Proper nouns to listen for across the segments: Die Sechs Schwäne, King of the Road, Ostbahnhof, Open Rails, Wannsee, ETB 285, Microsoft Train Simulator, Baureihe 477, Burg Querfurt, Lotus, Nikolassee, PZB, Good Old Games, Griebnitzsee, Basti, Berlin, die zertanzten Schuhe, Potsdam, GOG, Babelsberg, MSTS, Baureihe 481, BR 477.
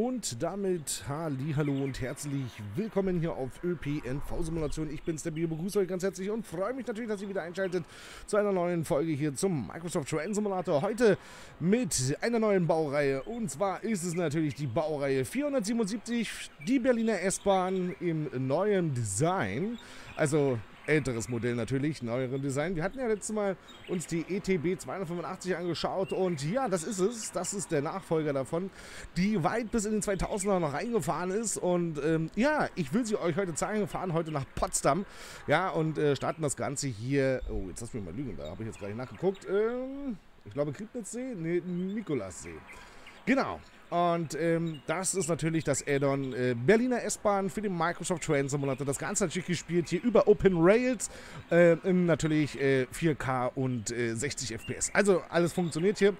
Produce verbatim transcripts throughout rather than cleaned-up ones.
Und damit hallihallo und herzlich willkommen hier auf ÖPNV-Simulation. Ich bin's, der Bio, begrüße euch ganz herzlich und freue mich natürlich, dass ihr wieder einschaltet zu einer neuen Folge hier zum Microsoft Train Simulator. Heute mit einer neuen Baureihe. Und zwar ist es natürlich die Baureihe vierhundertsiebenundsiebzig, die Berliner S-Bahn im neuen Design. Also älteres Modell natürlich, neueren Design. Wir hatten ja letztes Mal uns die E T B zweihundertfünfundachtzig angeschaut und ja, das ist es. Das ist der Nachfolger davon, die weit bis in den zweitausender noch reingefahren ist und ähm, ja, ich will sie euch heute zeigen. Wir fahren heute nach Potsdam, ja, und äh, starten das Ganze hier. Oh, jetzt lass mich mal lügen, da habe ich jetzt gleich nachgeguckt. Ähm, ich glaube Griebnitzsee, nee, Nikolassee. Genau. Und ähm, das ist natürlich das Add-on äh, Berliner S-Bahn für den Microsoft Train Simulator. Das Ganze natürlich gespielt hier über Open Rails, äh, in natürlich äh, vier K und äh, sechzig F P S. Also alles funktioniert hier.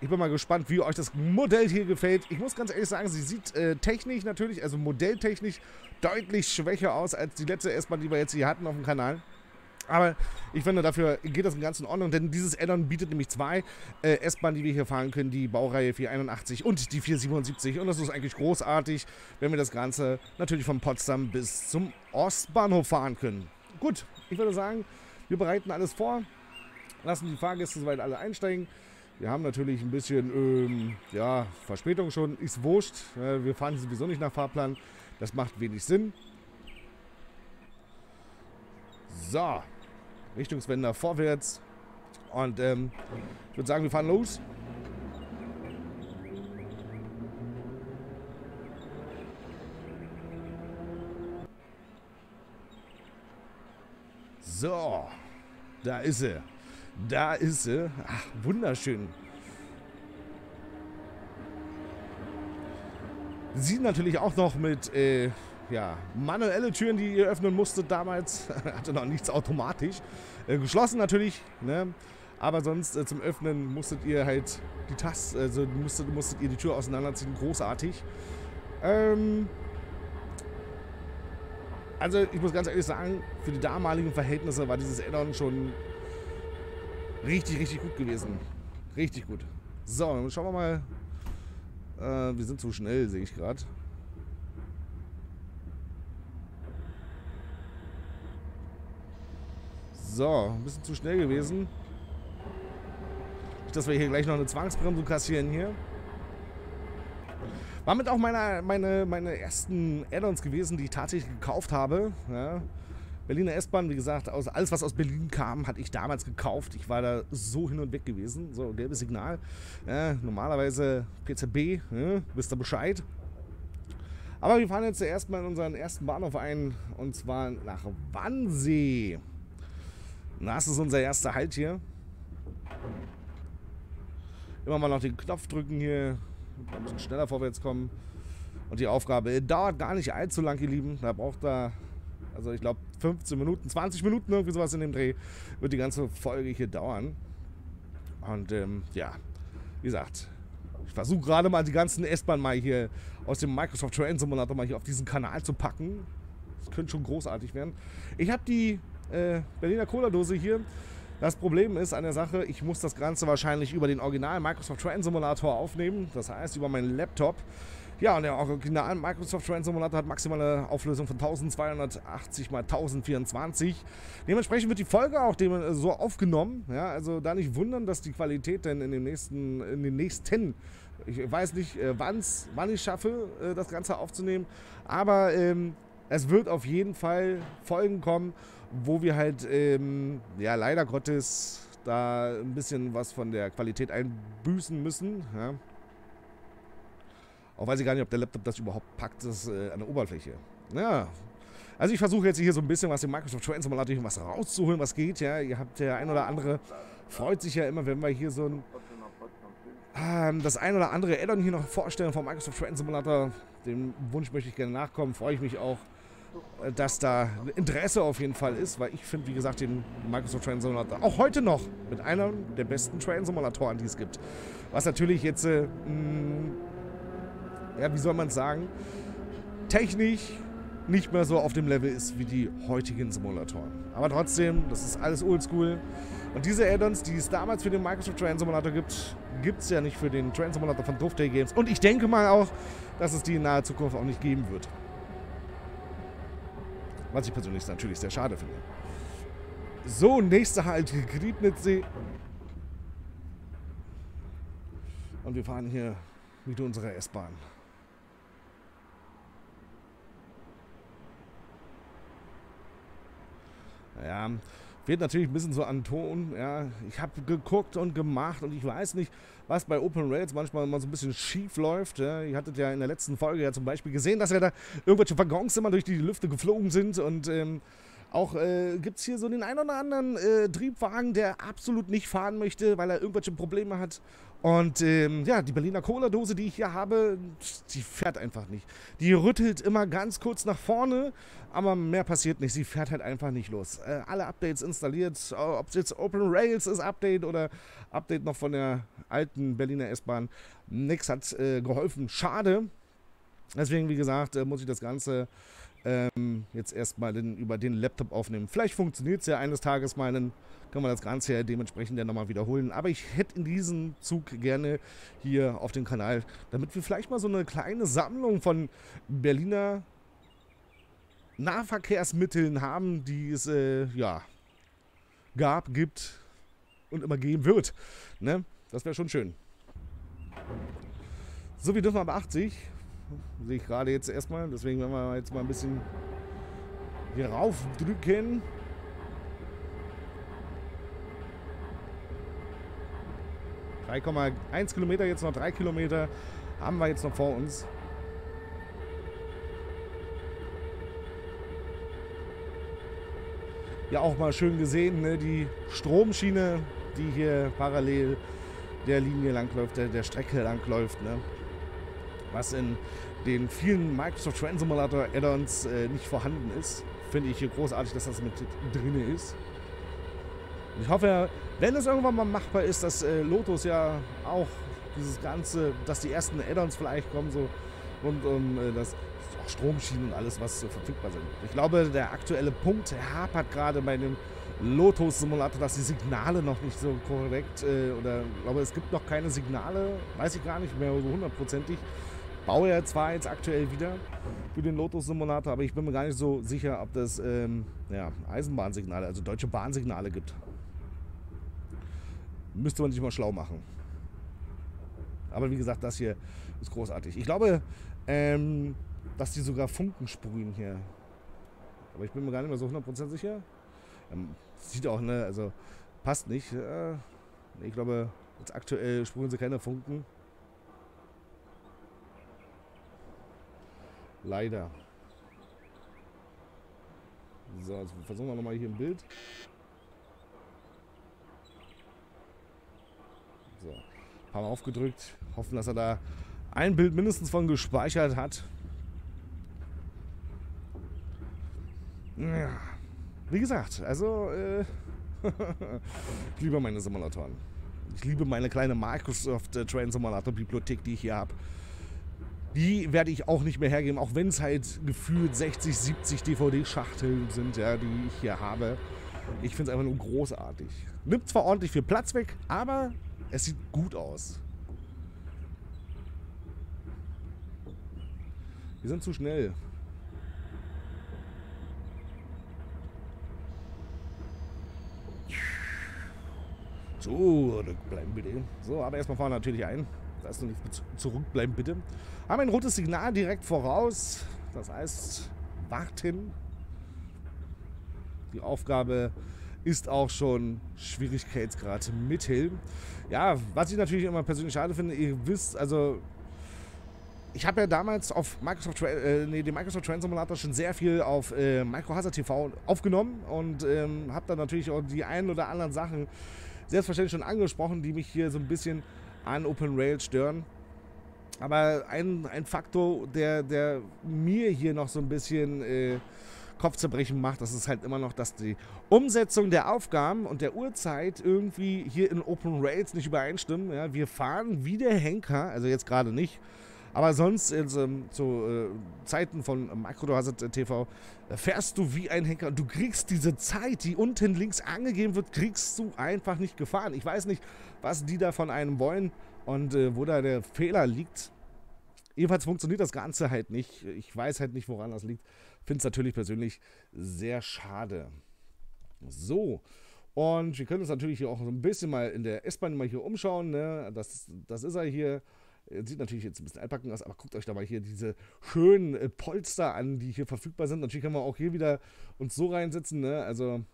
Ich bin mal gespannt, wie euch das Modell hier gefällt. Ich muss ganz ehrlich sagen, sie sieht äh, technisch natürlich, also modelltechnisch, deutlich schwächer aus als die letzte S-Bahn, die wir jetzt hier hatten auf dem Kanal. Aber ich finde, dafür geht das im Ganzen in Ordnung, denn dieses Add-on bietet nämlich zwei äh, S-Bahnen, die wir hier fahren können, die Baureihe vierhunderteinundachtzig und die vierhundertsiebenundsiebzig. Und das ist eigentlich großartig, wenn wir das Ganze natürlich von Potsdam bis zum Ostbahnhof fahren können. Gut, ich würde sagen, wir bereiten alles vor, lassen die Fahrgäste soweit alle einsteigen. Wir haben natürlich ein bisschen ähm, ja, Verspätung schon, ist wurscht. Äh, wir fahren sowieso nicht nach Fahrplan, das macht wenig Sinn. So. Richtungswender vorwärts und ähm, ich würde sagen, wir fahren los. So, da ist sie. Da ist sie. Ach, wunderschön. Sieht natürlich auch noch mit äh, ja, manuelle Türen, die ihr öffnen musstet damals. Hatte noch nichts automatisch. Äh, geschlossen natürlich, ne? Aber sonst äh, zum Öffnen musstet ihr halt die Taste, also musstet, musstet ihr die Tür auseinanderziehen. Großartig. Ähm also ich muss ganz ehrlich sagen, für die damaligen Verhältnisse war dieses Add-on schon richtig, richtig gut gewesen. Richtig gut. So, dann schauen wir mal. Äh, wir sind zu schnell, sehe ich gerade. So, ein bisschen zu schnell gewesen. Nicht, dass wir hier gleich noch eine Zwangsbremsung kassieren hier. War mit auch meine, meine, meine ersten Add-ons gewesen, die ich tatsächlich gekauft habe. Ja. Berliner S-Bahn, wie gesagt, aus, alles was aus Berlin kam, hatte ich damals gekauft. Ich war da so hin und weg gewesen. So, gelbes Signal. Ja, normalerweise P Z B, ja, wisst ihr Bescheid. Aber wir fahren jetzt zuerst mal in unseren ersten Bahnhof ein, und zwar nach Wannsee. Das ist unser erster Halt hier. Immer mal noch den Knopf drücken hier. Ein bisschen schneller vorwärts kommen. Und die Aufgabe dauert gar nicht allzu lang, ihr Lieben. Da braucht da, also ich glaube, fünfzehn Minuten, zwanzig Minuten, irgendwie sowas in dem Dreh, wird die ganze Folge hier dauern. Und ähm, ja, wie gesagt, ich versuche gerade mal die ganzen S-Bahn mal hier aus dem Microsoft Train Simulator mal hier auf diesen Kanal zu packen. Das könnte schon großartig werden. Ich habe die Äh, Berliner Cola-Dose hier. Das Problem ist an der Sache, ich muss das Ganze wahrscheinlich über den originalen Microsoft Train Simulator aufnehmen, das heißt über meinen Laptop. Ja, und der originale Microsoft Train Simulator hat maximale Auflösung von zwölfhundertachtzig mal tausendvierundzwanzig. Dementsprechend wird die Folge auch dem, so aufgenommen. Ja, also da nicht wundern, dass die Qualität dann in den nächsten, in den nächsten ich weiß nicht, äh, wann's, wann ich schaffe, äh, das Ganze aufzunehmen, aber ähm, es wird auf jeden Fall Folgen kommen, wo wir halt, ähm, ja, leider Gottes da ein bisschen was von der Qualität einbüßen müssen. Ja. Auch weiß ich gar nicht, ob der Laptop das überhaupt packt, das äh, an der Oberfläche. Ja, also ich versuche jetzt hier so ein bisschen was im Microsoft Train Simulator was rauszuholen, was geht. Ja, ihr habt der ein oder andere, freut sich ja immer, wenn wir hier so ein, ähm, das ein oder andere Add-on hier noch vorstellen vom Microsoft Train Simulator. Dem Wunsch möchte ich gerne nachkommen, freue ich mich auch, dass da Interesse auf jeden Fall ist, weil ich finde, wie gesagt, den Microsoft Train Simulator auch heute noch mit einer der besten Train Simulatoren, die es gibt. Was natürlich jetzt, äh, mh, ja, wie soll man es sagen, technisch nicht mehr so auf dem Level ist wie die heutigen Simulatoren. Aber trotzdem, das ist alles oldschool. Und diese Add-ons, die es damals für den Microsoft Train Simulator gibt, gibt es ja nicht für den Train Simulator von Doof Day Games. Und ich denke mal auch, dass es die in naher Zukunft auch nicht geben wird. Was ich persönlich natürlich sehr schade finde. So, nächster Halt, Griebnitzsee. Und wir fahren hier mit unserer S-Bahn. Ja, fehlt natürlich ein bisschen so an Ton. Ja, ich habe geguckt und gemacht und ich weiß nicht, was bei Open Rails manchmal mal so ein bisschen schief läuft. Ja, ihr hattet ja in der letzten Folge ja zum Beispiel gesehen, dass ja da irgendwelche Waggons immer durch die Lüfte geflogen sind. Und ähm, auch äh, gibt es hier so den einen oder anderen äh, Triebwagen, der absolut nicht fahren möchte, weil er irgendwelche Probleme hat. Und ähm, ja, die Berliner Cola-Dose, die ich hier habe, die fährt einfach nicht. Die rüttelt immer ganz kurz nach vorne, aber mehr passiert nicht. Sie fährt halt einfach nicht los. Äh, alle Updates installiert, ob es jetzt Open Rails ist, Update oder Update noch von der alten Berliner S-Bahn. Nix hat äh, geholfen. Schade. Deswegen, wie gesagt, äh, muss ich das Ganze ähm, jetzt erstmal den, über den Laptop aufnehmen. Vielleicht funktioniert es ja eines Tages mal, dann können wir das Ganze ja dementsprechend dann nochmal wiederholen. Aber ich hätte in diesem Zug gerne hier auf dem Kanal, damit wir vielleicht mal so eine kleine Sammlung von Berliner Nahverkehrsmitteln haben, die es äh, ja, gab, gibt und immer geben wird. Ne? Das wäre schon schön. So, wir dürfen aber achtzig. Sehe ich gerade jetzt erstmal. Deswegen werden wir jetzt mal ein bisschen hier raufdrücken. drei Komma eins Kilometer, jetzt noch drei Kilometer haben wir jetzt noch vor uns. Ja, auch mal schön gesehen, ne? Die Stromschiene, die hier parallel der Linie langläuft, der, der Strecke langläuft. Ne? Was in den vielen Microsoft Train Simulator Add-ons äh, nicht vorhanden ist. Finde ich hier großartig, dass das mit drin ist. Und ich hoffe, wenn es irgendwann mal machbar ist, dass äh, Lotus ja auch dieses Ganze, dass die ersten Add-ons vielleicht kommen, so rund um äh, das Stromschienen und alles, was so verfügbar sind. Ich glaube, der aktuelle Punkt hapert gerade bei dem Lotus-Simulator, dass die Signale noch nicht so korrekt äh, oder ich glaube, es gibt noch keine Signale, weiß ich gar nicht mehr so hundertprozentig. Baue ja zwar jetzt aktuell wieder für den Lotus-Simulator, aber ich bin mir gar nicht so sicher, ob das ähm, ja, Eisenbahnsignale, also deutsche Bahnsignale gibt. Müsste man sich mal schlau machen. Aber wie gesagt, das hier ist großartig. Ich glaube, ähm, dass die sogar Funken sprühen hier. Aber ich bin mir gar nicht mehr so hundert Prozent sicher. Ähm, sieht auch, ne, also passt nicht. Äh, ich glaube, jetzt aktuell sprühen sie keine Funken. Leider. So, jetzt versuchen wir nochmal hier im Bild. So, ein paar Mal aufgedrückt. Hoffen, dass er da ein Bild mindestens von gespeichert hat. Ja. Wie gesagt, also äh, ich liebe meine Simulatoren. Ich liebe meine kleine Microsoft Train Simulator Bibliothek, die ich hier habe. Die werde ich auch nicht mehr hergeben, auch wenn es halt gefühlt sechzig, siebzig D V D-Schachteln sind, ja, die ich hier habe. Ich finde es einfach nur großartig. Nimmt zwar ordentlich viel Platz weg, aber es sieht gut aus. Wir sind zu schnell. So, bleiben bitte. So, aber erstmal fahren natürlich ein. Das heißt, noch nicht zurückbleiben bitte. Haben ein rotes Signal direkt voraus. Das heißt, warten. Die Aufgabe ist auch schon Schwierigkeitsgrad mittel. Ja, was ich natürlich immer persönlich schade finde, ihr wisst, also ich habe ja damals auf Microsoft, äh, nee, den Microsoft Train Simulator schon sehr viel auf äh, Microhazard T V aufgenommen und ähm, habe dann natürlich auch die einen oder anderen Sachen selbstverständlich schon angesprochen, die mich hier so ein bisschen an Open Rails stören. Aber ein, ein Faktor, der, der mir hier noch so ein bisschen äh, Kopfzerbrechen macht, das ist halt immer noch, dass die Umsetzung der Aufgaben und der Uhrzeit irgendwie hier in Open Rails nicht übereinstimmen. Ja, wir fahren wie der Henker, also jetzt gerade nicht, Aber sonst, also, zu äh, Zeiten von Microsoft T V, fährst du wie ein Henker und du kriegst diese Zeit, die unten links angegeben wird, kriegst du einfach nicht gefahren. Ich weiß nicht, was die da von einem wollen und äh, wo da der Fehler liegt. Jedenfalls funktioniert das Ganze halt nicht. Ich weiß halt nicht, woran das liegt. Finde es natürlich persönlich sehr schade. So, und wir können uns natürlich hier auch so ein bisschen mal in der S-Bahn mal hier umschauen, ne? Das, das ist er hier. Sieht natürlich jetzt ein bisschen altbacken aus, aber guckt euch dabei hier diese schönen Polster an, die hier verfügbar sind. Natürlich können wir auch hier wieder uns so reinsetzen, ne? Also,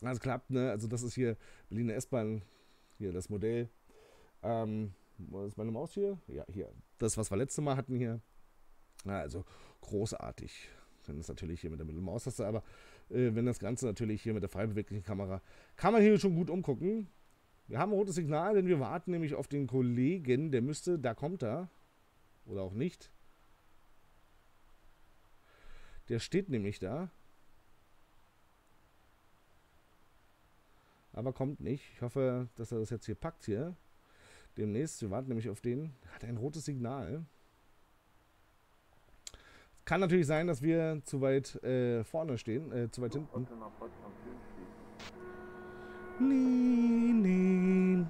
das klappt, ne? Also, das ist hier Berliner S-Bahn, hier das Modell. Ähm, was ist meine Maus hier? Ja, hier. Das, was wir letztes Mal hatten hier. Na, also, großartig. Dann ist natürlich hier mit der Mittelmaustaste, aber äh, wenn das Ganze natürlich hier mit der frei beweglichen Kamera, kann man hier schon gut umgucken. Wir haben ein rotes Signal, denn wir warten nämlich auf den Kollegen, der müsste, da kommt er, oder auch nicht. Der steht nämlich da, aber kommt nicht. Ich hoffe, dass er das jetzt hier packt hier, demnächst. Wir warten nämlich auf den, hat ein rotes Signal. Kann natürlich sein, dass wir zu weit äh, vorne stehen, äh, zu weit hinten. Nee, nee.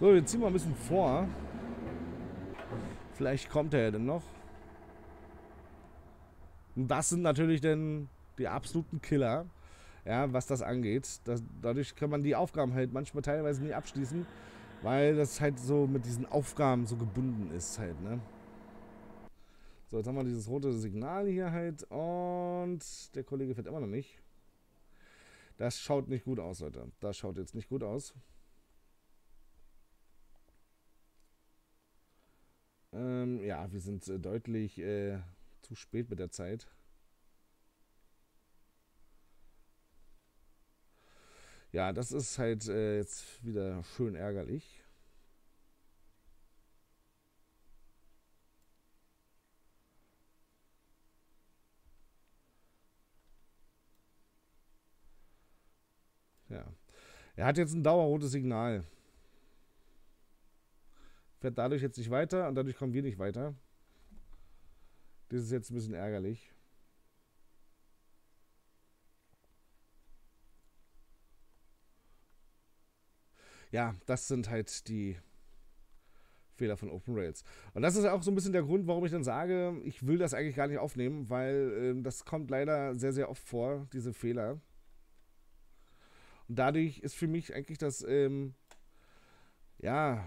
So, wir ziehen mal ein bisschen vor. Vielleicht kommt er ja dann noch. Und das sind natürlich dann die absoluten Killer, ja, was das angeht. Das, dadurch kann man die Aufgaben halt manchmal teilweise nicht abschließen. Weil das halt so mit diesen Aufgaben so gebunden ist halt, ne? So, jetzt haben wir dieses rote Signal hier halt und der Kollege fährt immer noch nicht. Das schaut nicht gut aus, Leute. Das schaut jetzt nicht gut aus. Ähm, ja, wir sind äh, deutlich äh, zu spät mit der Zeit. Ja, das ist halt äh, jetzt wieder schön ärgerlich. Ja. Er hat jetzt ein dauerrotes Signal. Fährt dadurch jetzt nicht weiter und dadurch kommen wir nicht weiter. Das ist jetzt ein bisschen ärgerlich. Ja, das sind halt die Fehler von Open Rails. Und das ist auch so ein bisschen der Grund, warum ich dann sage, ich will das eigentlich gar nicht aufnehmen, weil äh, das kommt leider sehr, sehr oft vor, diese Fehler. Und dadurch ist für mich eigentlich das, ähm, ja,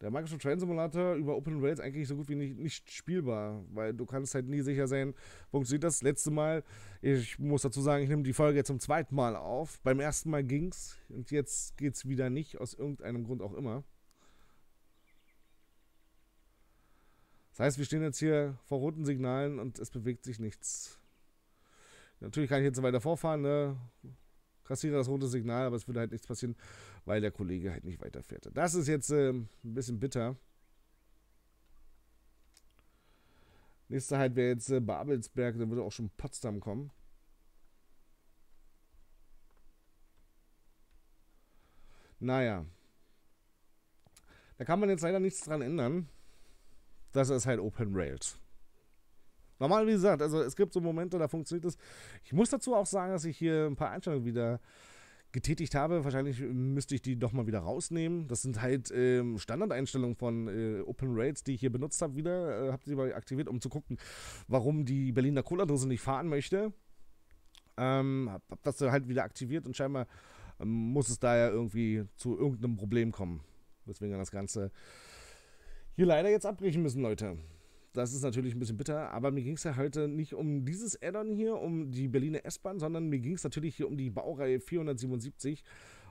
der Microsoft Train Simulator über Open Rails eigentlich so gut wie nicht, nicht spielbar, weil du kannst halt nie sicher sein, funktioniert das. Letzte Mal, ich muss dazu sagen, ich nehme die Folge jetzt zum zweiten Mal auf. Beim ersten Mal ging's und jetzt geht's wieder nicht, aus irgendeinem Grund auch immer. Das heißt, wir stehen jetzt hier vor roten Signalen und es bewegt sich nichts. Natürlich kann ich jetzt weiter vorfahren, ne? Kassiere das rote Signal, aber es würde halt nichts passieren, weil der Kollege halt nicht weiterfährt. Das ist jetzt äh, ein bisschen bitter. Nächster halt wäre jetzt äh, Babelsberg, dann würde auch schon Potsdam kommen. Naja. Da kann man jetzt leider nichts dran ändern. Das ist halt Open Rails. Normal, wie gesagt, also es gibt so Momente, da funktioniert das. Ich muss dazu auch sagen, dass ich hier ein paar Einstellungen wieder getätigt habe. Wahrscheinlich müsste ich die doch mal wieder rausnehmen. Das sind halt ähm, Standardeinstellungen von äh, Open Rails, die ich hier benutzt habe wieder. Äh, habe sie mal aktiviert, um zu gucken, warum die Berliner Cola-Dose nicht fahren möchte. Ähm, habe hab das halt wieder aktiviert und scheinbar ähm, muss es da ja irgendwie zu irgendeinem Problem kommen. Weswegen das Ganze hier leider jetzt abbrechen müssen, Leute. Das ist natürlich ein bisschen bitter, aber mir ging es ja heute nicht um dieses Add-on hier, um die Berliner S-Bahn, sondern mir ging es natürlich hier um die Baureihe vierhundertsiebenundsiebzig.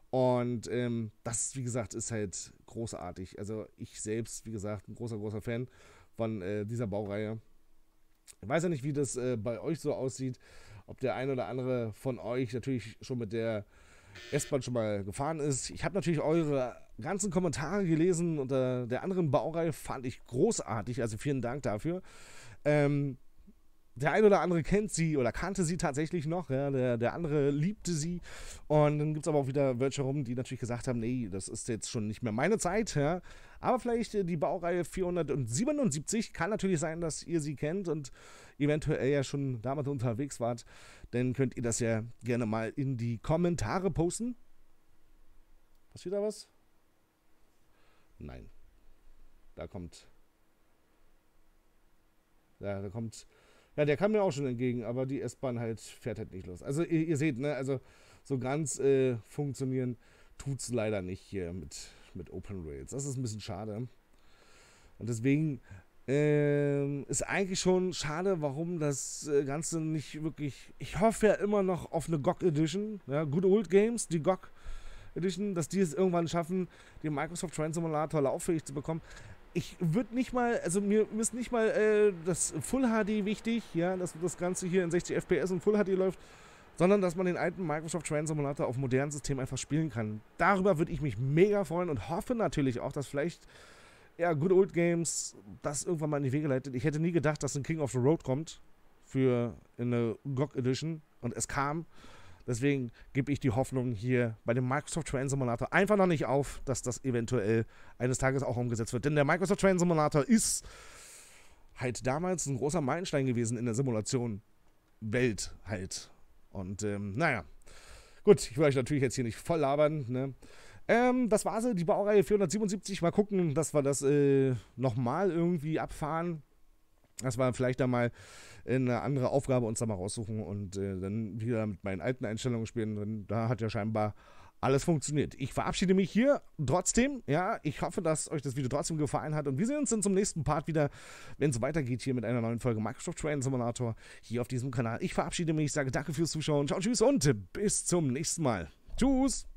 Und ähm, das, wie gesagt, ist halt großartig. Also ich selbst, wie gesagt, ein großer, großer Fan von äh, dieser Baureihe. Ich weiß ja nicht, wie das äh, bei euch so aussieht, ob der ein oder andere von euch natürlich schon mit der S-Bahn schon mal gefahren ist. Ich habe natürlich eure ganzen Kommentare gelesen unter der anderen Baureihe, fand ich großartig, also vielen Dank dafür. Ähm, Der ein oder andere kennt sie oder kannte sie tatsächlich noch, ja, der, der andere liebte sie. Und dann gibt es aber auch wieder welche rum, die natürlich gesagt haben, nee, das ist jetzt schon nicht mehr meine Zeit. Ja. Aber vielleicht die Baureihe vierhundertsiebenundsiebzig, kann natürlich sein, dass ihr sie kennt und eventuell ja schon damals unterwegs wart. Dann könnt ihr das ja gerne mal in die Kommentare posten. Hast du wieder was? Nein. Da kommt... Ja, da kommt... Ja, der kam mir auch schon entgegen, aber die S-Bahn halt fährt halt nicht los. Also ihr, ihr seht, ne, also so ganz äh, funktionieren tut es leider nicht hier mit, mit Open Rails. Das ist ein bisschen schade. Und deswegen äh, ist eigentlich schon schade, warum das Ganze nicht wirklich... Ich hoffe ja immer noch auf eine G O G Edition, ja, Good Old Games, die G O G Edition, dass die es irgendwann schaffen, den Microsoft Train Simulator lauffähig zu bekommen. Ich würde nicht mal, also mir ist nicht mal äh, das Full H D wichtig, ja, dass das Ganze hier in sechzig F P S und Full H D läuft, sondern dass man den alten Microsoft Train Simulator auf modernen Systemen einfach spielen kann. Darüber würde ich mich mega freuen und hoffe natürlich auch, dass vielleicht ja, Good Old Games das irgendwann mal in die Wege leitet. Ich hätte nie gedacht, dass ein King of the Road kommt für eine G O G Edition und es kam. Deswegen gebe ich die Hoffnung hier bei dem Microsoft Train Simulator einfach noch nicht auf, dass das eventuell eines Tages auch umgesetzt wird. Denn der Microsoft Train Simulator ist halt damals ein großer Meilenstein gewesen in der Simulation-Welt halt. Und ähm, naja, gut, ich will euch natürlich jetzt hier nicht voll labern, ne? Ähm, das war sie, die Baureihe vierhundertsiebenundsiebzig. Mal gucken, dass wir das äh, nochmal irgendwie abfahren. Das war vielleicht da mal eine andere Aufgabe, uns da mal raussuchen und äh, dann wieder mit meinen alten Einstellungen spielen. Denn da hat ja scheinbar alles funktioniert. Ich verabschiede mich hier trotzdem. Ja, ich hoffe, dass euch das Video trotzdem gefallen hat. Und wir sehen uns dann zum nächsten Part wieder, wenn es weitergeht hier mit einer neuen Folge Microsoft Train Simulator hier auf diesem Kanal. Ich verabschiede mich, sage danke fürs Zuschauen, ciao, tschüss und bis zum nächsten Mal. Tschüss!